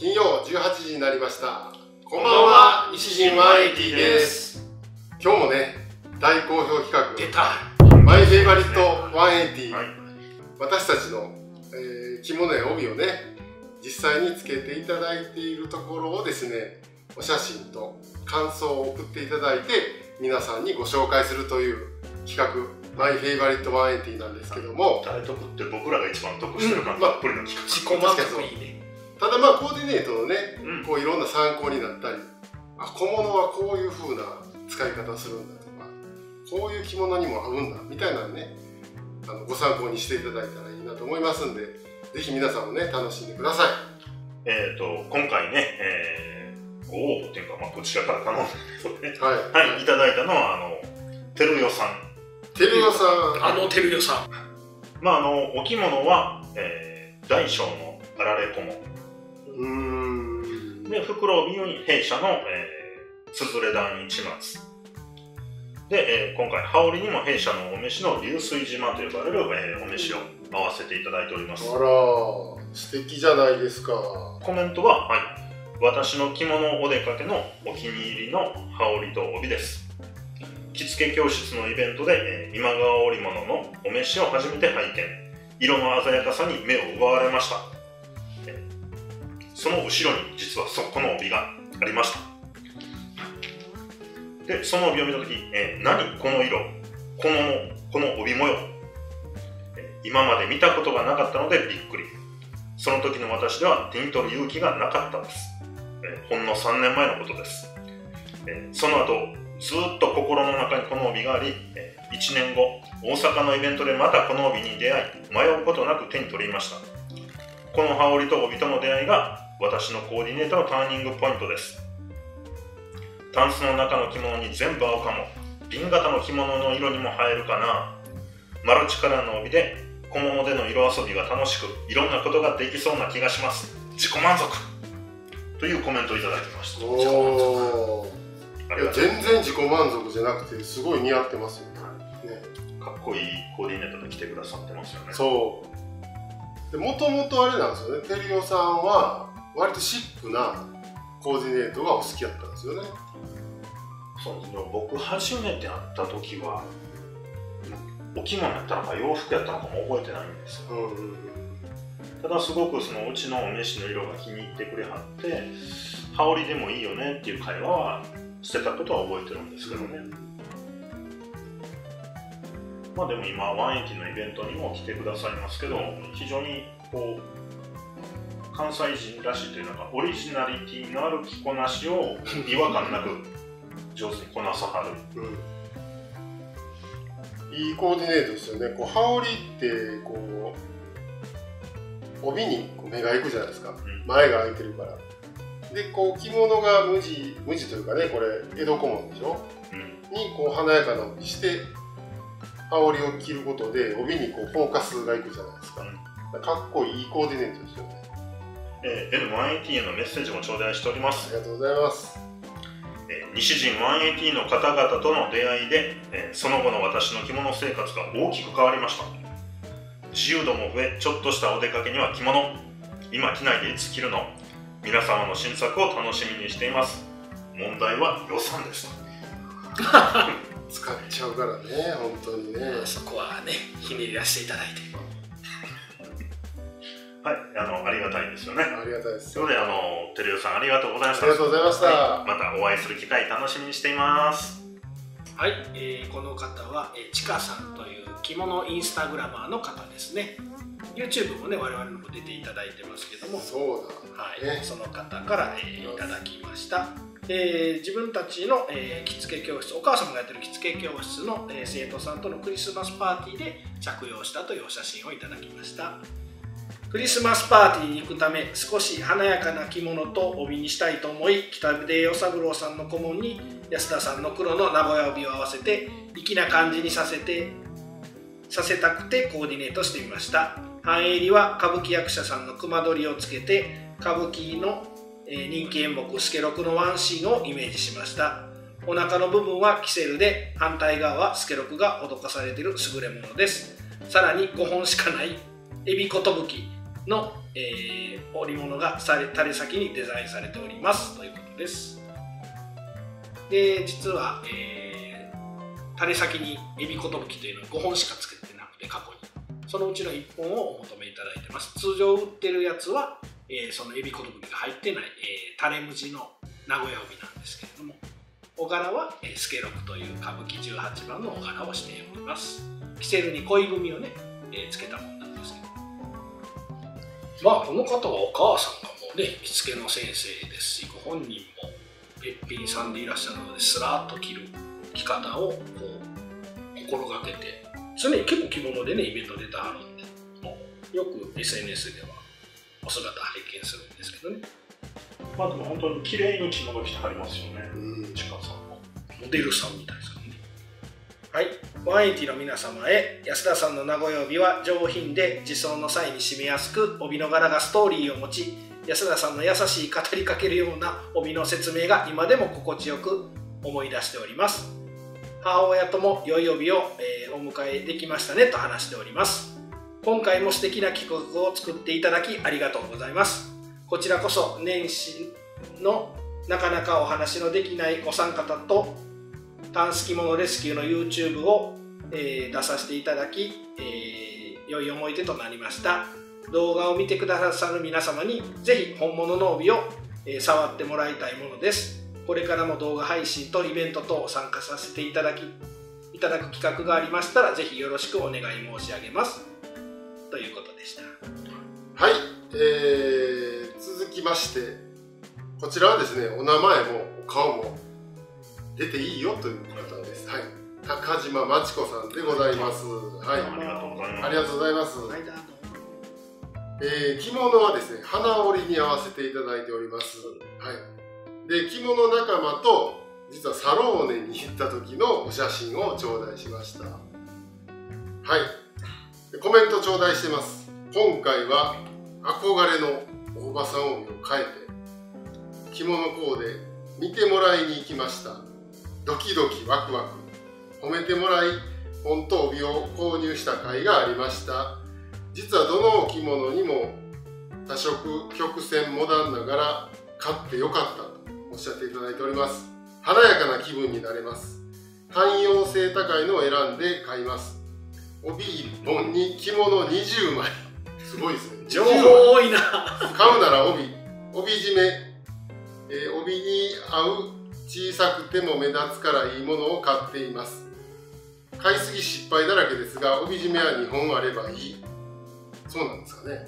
金曜18時になりました。こんばんは、石陣180です。今日もね、大好評企画、出たマイフェイバリット180、はい、私たちの、着物や帯をね、実際につけていただいているところをですね、お写真と感想を送っていただいて皆さんにご紹介するという企画、マイフェイバリット180なんですけども、誰得って僕らが一番得してる感じたっぷりの企画。ただまあコーディネートのね、こういろんな参考になったり、あ、小物はこういう風な使い方をするんだとか、こういう着物にも合うんだみたいなのね、ご参考にしていただいたらいいなと思いますんで、ぜひ皆さんもね、楽しんでください。今回ね、ご応募というか、まあこちらから頼んだんですけどね、はい、いただいたのはてるよさん。てるよさん、まあお着物は、大小のあられ小物で、袋帯に弊社のつづれ団一松で、今回羽織にも弊社のお召しの流水島と呼ばれる、お召しを合わせていただいております。あら素敵じゃないですか。コメントは、はい、私の着物お出かけのお気に入りの羽織と帯です。着付け教室のイベントで、今川織物のお召しを初めて拝見、色の鮮やかさに目を奪われました。その後ろに実はそこの帯がありました。で、その帯を見たとき、何この色、この帯模様、今まで見たことがなかったのでびっくり。その時の私では手に取る勇気がなかったです。ほんの3年前のことです。その後ずっと心の中にこの帯があり、1年後、大阪のイベントでまたこの帯に出会い、迷うことなく手に取りました。この羽織と帯との出会いが、私のコーディネートのターニングポイントです。タンスの中の着物に全部合うかも、瓶型の着物の色にも映えるかな。マルチカラーの帯で、小物での色遊びが楽しく、いろんなことができそうな気がします。自己満足というコメントをいただきました。自己満足。いや全然自己満足じゃなくて、すごい似合ってますよね。かっこいいコーディネートで来てくださってますよね。そうで、もともとあれなんですよね、てるよさんは割とシックなコーディネートがお好きだったんですよね。そうですね、僕初めて会った時はお着物やったのか洋服やったのかも覚えてないんですよ。ただすごくそのうちのお召しの色が気に入ってくれはって、羽織でもいいよねっていう会話はしてたことは覚えてるんですけどね。まあでも今180のイベントにも来てくださいますけど、非常にこう関西人らしいというのか、オリジナリティのある着こなしを違和感なく上手にこなさはる、いいコーディネートですよね。こう羽織ってこう帯に目がいくじゃないですか、前が開いてるから。でこう着物が無地というかね、これ江戸小紋でしょ、にこう華やかな帯して羽織を着ることで帯にこうフォーカスがいくじゃないですか、かっこいいコーディネートですよね。N180 へのメッセージも頂戴しております。ありがとうございます。西陣180の方々との出会いで、その後の私の着物生活が大きく変わりました。自由度も増え、ちょっとしたお出かけには着物、今着ないでいつ着るの、皆様の新作を楽しみにしています。問題は予算です。使っちゃうからね、本当にね、そこはね、ひねり出していただいてはい、ありがたいですよね。ありがたいです。ということで、てるよさんありがとうございました。ありがとうございました、はい、またお会いする機会楽しみにしています。はい、この方はちかさんという着物インスタグラマーの方ですね。YouTube もね、我々のも出ていただいてますけども、はい、その方から、いただきました。自分たちの、着付け教室、お母様がやってる着付け教室の、生徒さんとのクリスマスパーティーで着用したというお写真をいただきました。クリスマスパーティーに行くため、少し華やかな着物と帯にしたいと思い、北出与三郎さんの小紋に安田さんの黒の名古屋帯を合わせて、粋な感じにさせたくてコーディネートしてみました。半襟は歌舞伎役者さんの熊取をつけて、歌舞伎の人気演目「助六」のワンシーンをイメージしました。お腹の部分はキセルで、反対側は助六が脅かされている優れものです。さらに5本しかない「エビ寿」の、織物が垂れ先にデザインされておりますということです。で、実は、垂れ先にえびことぶきというのは5本しか作ってなくて、過去にそのうちの1本をお求めいただいてます。通常売ってるやつは、そのえびことぶきが入ってない、垂れ無地の名古屋帯なんですけれども、お柄はスケロクという歌舞伎18番のお柄をしております。キセルに恋文をね、つけたものなんですけど、まあこの方はお母さんがもうね、着付けの先生ですし、ご本人もべっぴんさんでいらっしゃるので、スラッと着る着方をこう心がけて、常に結構着物でねイベント出てはるんで、よく SNS ではお姿拝見するんですけどね。まあでも本当に綺麗に着物着てはりますよね。チカさんもモデルさんみたいですね。はい、180の皆様へ。安田さんの名古屋帯は上品で、自走の際に締めやすく、帯の柄がストーリーを持ち、安田さんの優しい語りかけるような帯の説明が今でも心地よく思い出しております。母親とも良い帯を、お迎えできましたねと話しております。今回も素敵な企画を作っていただきありがとうございます。こちらこそ年始のなかなかお話のできないお三方と、タンス着物レスキューの YouTube を、出させていただき、良い思い出となりました。動画を見てくださる皆様にぜひ本物の帯を、触ってもらいたいものです。これからも動画配信とイベント等参加させていただく企画がありましたら、ぜひよろしくお願い申し上げますということでした。はい、続きまして、こちらはですね、お名前もお顔も出ていいよという方です。はい、高島真知子さんでございます。はい、ありがとうございます。ありがとうございます。はい、着物はですね、花織に合わせていただいております。はい、で着物仲間と実はサローネに行った時のお写真を頂戴しました。はい、コメント頂戴してます。今回は憧れのおばさん帯を変えて着物コーデ見てもらいに行きました。ドキドキワクワク褒めてもらい、本当帯を購入した回がありました。実はどの着物にも多色曲線モダンながら買ってよかったとおっしゃっていただいております。華やかな気分になれます。汎用性高いのを選んで買います。帯1本に着物20枚、すごいですね。情報多いな。買うなら帯締め、帯に合う小さくても目立つからいいものを買っています。買いすぎ失敗だらけですが、帯締めは2本あればいい。そうなんですかね。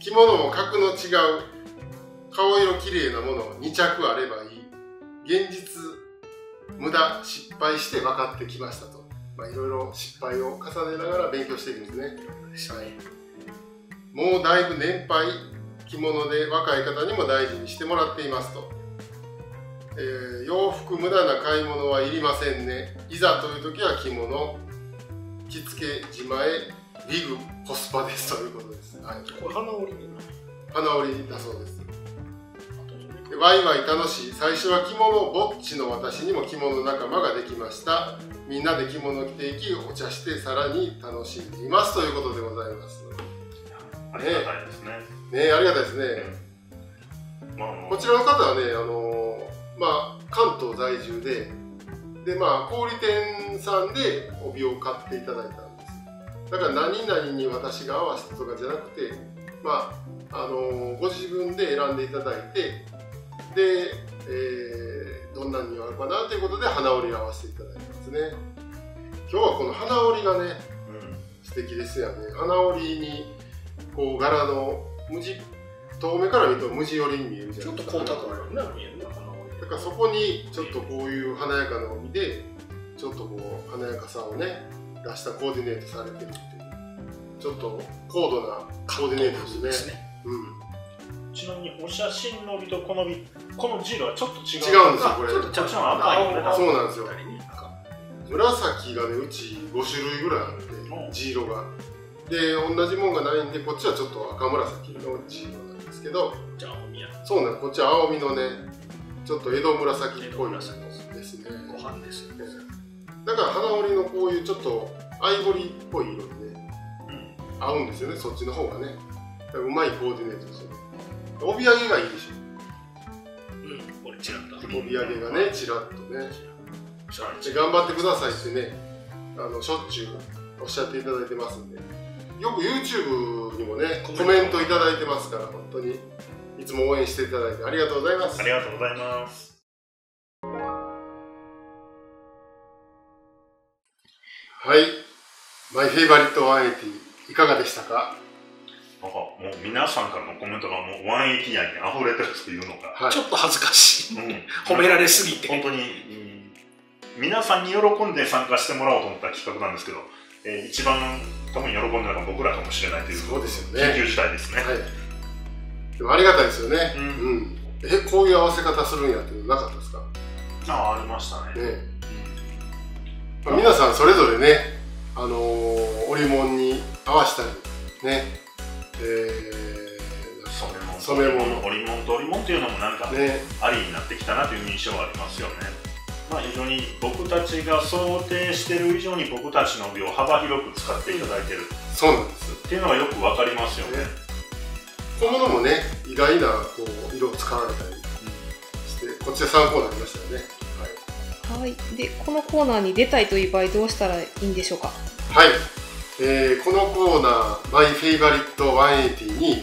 着物も格の違う顔色綺麗なもの2着あればいい。現実、無駄、失敗して分かってきましたと。まあいろいろ失敗を重ねながら勉強していくんですね。はい、もうだいぶ年配、着物で若い方にも大事にしてもらっていますと。洋服無駄な買い物はいりませんね。いざという時は着物、着付け、自前、リグ、コスパですということです。はい、これ花織だそうです。ワイワイ楽しい。最初は着物ぼっちの私にも着物仲間ができました。みんなで着物着ていき、お茶してさらに楽しんでいますということでございます。ありがたいですね。ありがたいですね。こちらの方はね、まあ関東在住でまあ小売店さんで帯を買っていただいたんです。だから何々に私が合わせたとかじゃなくて、まあご自分で選んでいただいて、で、どんなにあるかなということで花織を合わせていただいてますね。今日はこの花織がね、素敵ですよね。花織にこう柄の無地、遠目から見ると無地寄りに見えるじゃないですか。ちょっと光沢があるような花織だから、そこにちょっとこういう華やかな帯でちょっとこう華やかさをね出したコーディネートされてるっていう、ちょっと高度なコーディネートですね。ちなみにお写真の帯とこのジールはちょっと違うんですよ。これちょっと赤い、そうなんですよ。紫がね、うち5種類ぐらいあって、ジーロがで同じもんがないんで、こっちはちょっと赤紫のジーロなんですけど、じゃ青みや。そうなん、こっちは青みのね、ちょっと江戸紫っぽいですね。ご飯ですよね。だから花織のこういうちょっとアイボリーっぽい色でね、合うんですよね、そっちの方がね。うまいコーディネートですよね。帯揚げがいいでしょ。うん、俺チラッと帯揚げがね、チラッとね、頑張ってくださいってね、しょっちゅうおっしゃっていただいてますんで、よく YouTube にもね、コメントいただいてますから、本当にいつも応援していただいてありがとうございます。ありがとうございます。はい、マイフェイバリット180いかがでしたか？なんかもう皆さんからのコメントがもう180愛にあふれてるというのが、はい、ちょっと恥ずかしい、うん、褒められすぎて、本当に、皆さんに喜んで参加してもらおうと思った企画なんですけど、一番多分喜んでるのが僕らかもしれないという、そうですよね、緊急事態ですね、はい、でもありがたいですよね、うんうん、こういう合わせ方するんやっていうのなかったですか？ありましたね。ね、皆さんそれぞれね、織物に合わせたりね、染め物織物と織物というのもなんか、ね、ありになってきたなという印象はありますよね。まあ、非常に僕たちが想定している以上に僕たちの帯を幅広く使っていただいてる、そうなんですっていうのがよくわかりますよね。小物もね、意外なこう色を使われたりして、うん、こっちで参考になりましたよね。はい、でこのコーナーに出たいという場合どうしたらいいんでしょうか？はい、このコーナー「マイフェイバリット180」に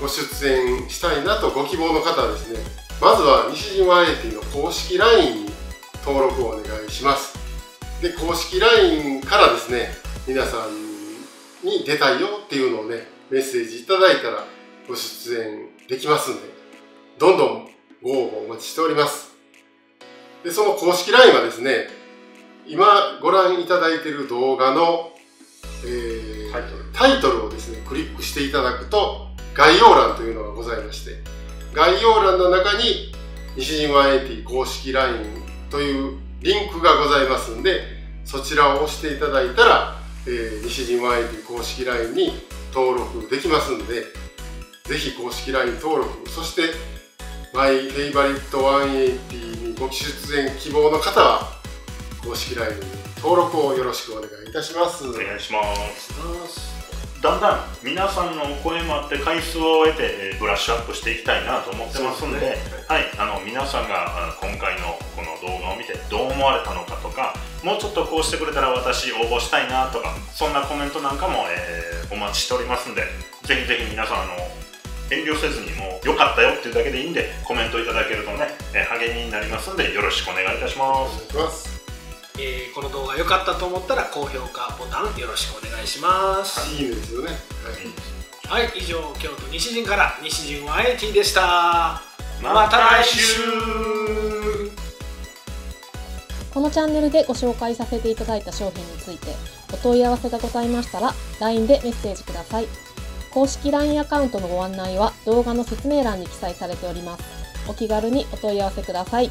ご出演したいなとご希望の方はですね、まずは西陣180の公式 LINE に登録をお願いします。で公式 LINE からですね、皆さんに出たいよっていうのをね、メッセージいただいたらご出演できますので、どんどんご応募お待ちしております。でその公式 LINE はですね、今ご覧いただいている動画の、タイトルをですね、クリックしていただくと概要欄というのがございまして、概要欄の中に西陣180公式 LINE というリンクがございますんで、そちらを押していただいたら、西陣180公式 LINE に登録できますんで、ぜひ公式 LINE 登録、そしてマイフェイバリット180にご出演希望の方は公式 LINE に登録をよろしくお願いいたします。お願いします。だんだん皆さんのお声もあって回数を得てブラッシュアップしていきたいなと思ってますんで、ね、はい、皆さんが今回のこの動画を見てどう思われたのかとか、もうちょっとこうしてくれたら私応募したいなとか、そんなコメントなんかも、お待ちしておりますんで、ぜひぜひ皆さん遠慮せずに、もう良かったよっていうだけでいいんでコメントいただけるとね、励みになりますのでよろしくお願いいたします。この動画良かったと思ったら高評価ボタンよろしくお願いします。いいですよね。はい、はい、以上京都西陣から西陣180でした。また来週。このチャンネルでご紹介させていただいた商品についてお問い合わせがございましたら LINE でメッセージください。公式 LINE アカウントのご案内は動画の説明欄に記載されております。お気軽にお問い合わせください。